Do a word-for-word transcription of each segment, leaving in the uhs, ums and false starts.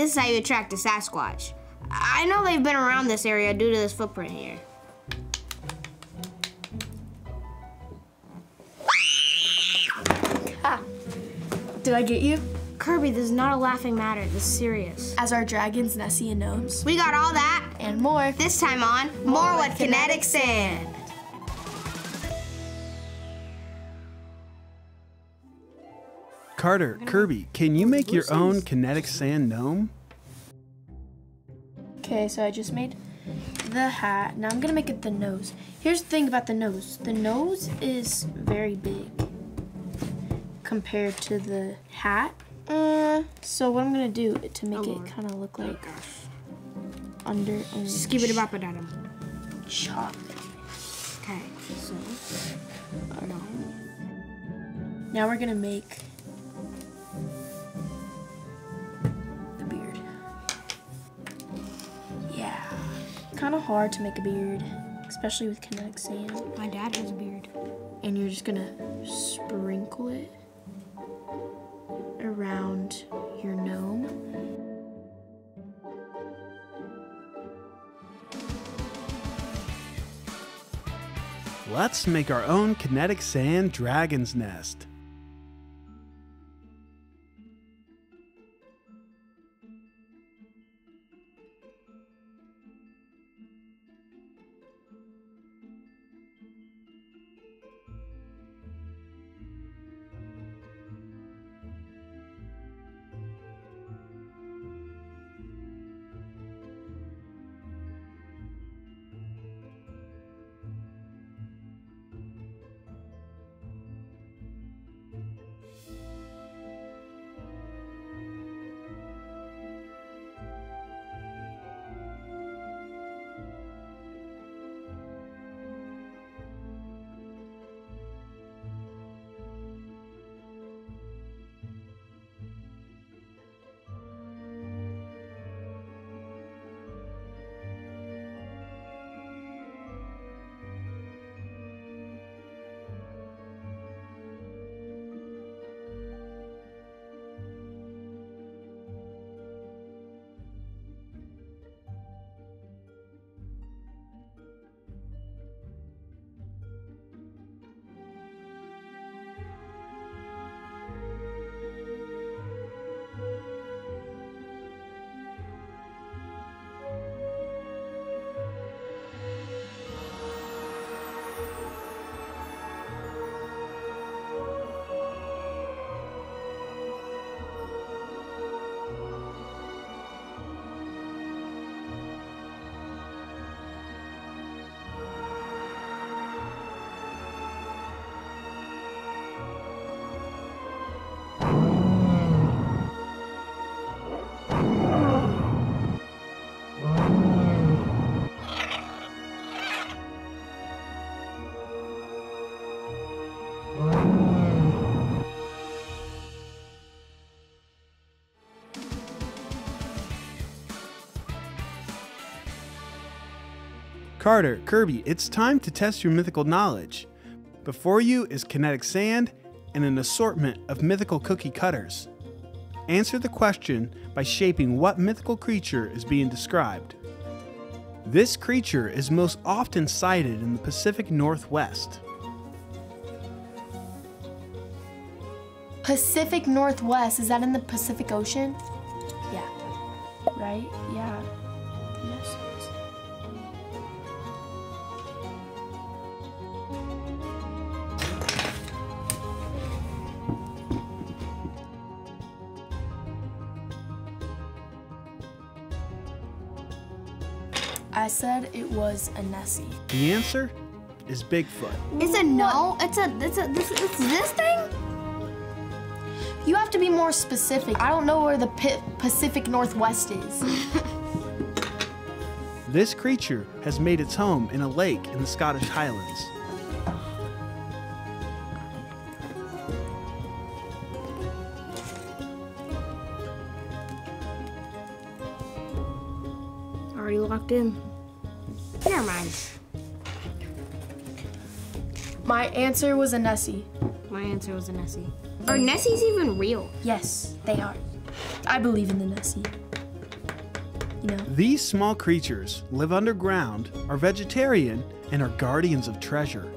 this is how you attract a Sasquatch. I know they've been around this area due to this footprint here. Ah. Did I get you? Kirby, this is not a laughing matter, this is serious. As our dragons, Nessie, and gnomes. We got all that. And more. This time on, more, more with Kinetic Sand. Sand. Carter, Kirby, can you make your own Kinetic Sand gnome? Okay, so I just made the hat. Now I'm gonna make it the nose. Here's the thing about the nose. The nose is very big compared to the hat. Uh, so what I'm gonna do to make oh, it kind of look like under and Skibidi-bop-a Adam. Chop. Okay, so um, now we're gonna make the beard. Yeah, kind of hard to make a beard, especially with kinetic sand. My dad has a beard. And you're just gonna sprinkle it around your gnome. Let's make our own kinetic sand dragon's nest. Carter, Kirby, it's time to test your mythical knowledge. Before you is kinetic sand and an assortment of mythical cookie cutters. Answer the question by shaping what mythical creature is being described. This creature is most often sighted in the Pacific Northwest. Pacific Northwest, is that in the Pacific Ocean? Yeah. Right? Yeah. Yes. I said it was a Nessie. The answer is Bigfoot. It's a no. It's a. It's a. This. It's this thing. You have to be more specific. I don't know where the Pacific Northwest is. This creature has made its home in a lake in the Scottish Highlands. Already locked in. Never mind. My answer was a Nessie. My answer was a Nessie. Are Nessies even real? Yes, they are. I believe in the Nessie. you know. These small creatures live underground, are vegetarian, and are guardians of treasure.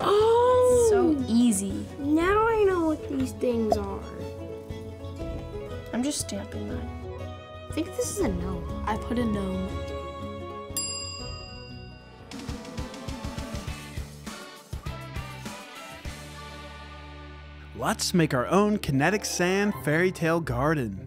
Oh! So easy. Now I know what these things are. I'm just stamping mine. I think this is a gnome. I put a gnome. Let's make our own Kinetic Sand fairy tale garden.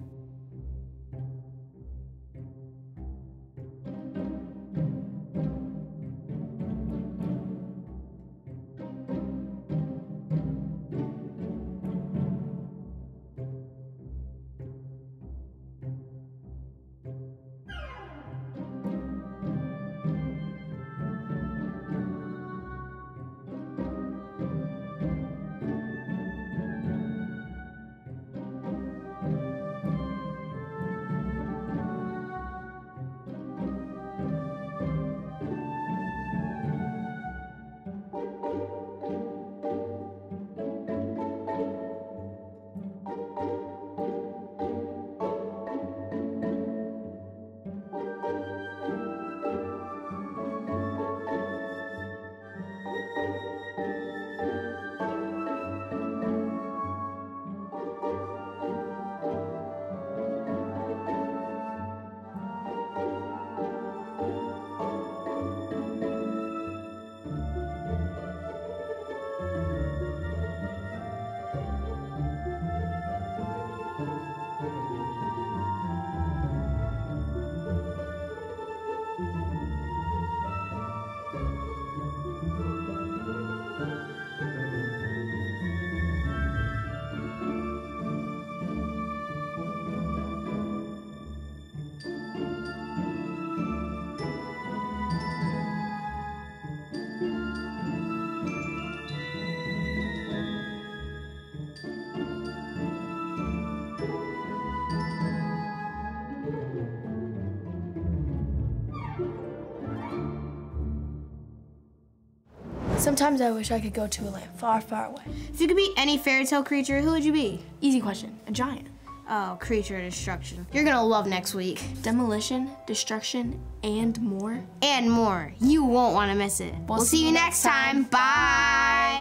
Sometimes I wish I could go to a land far, far away. If you could be any fairy tale creature, who would you be? Easy question. A giant. Oh, creature of destruction. You're gonna love next week. Demolition, destruction, and more. And more. You won't wanna miss it. We'll, we'll see you next time. time. Bye.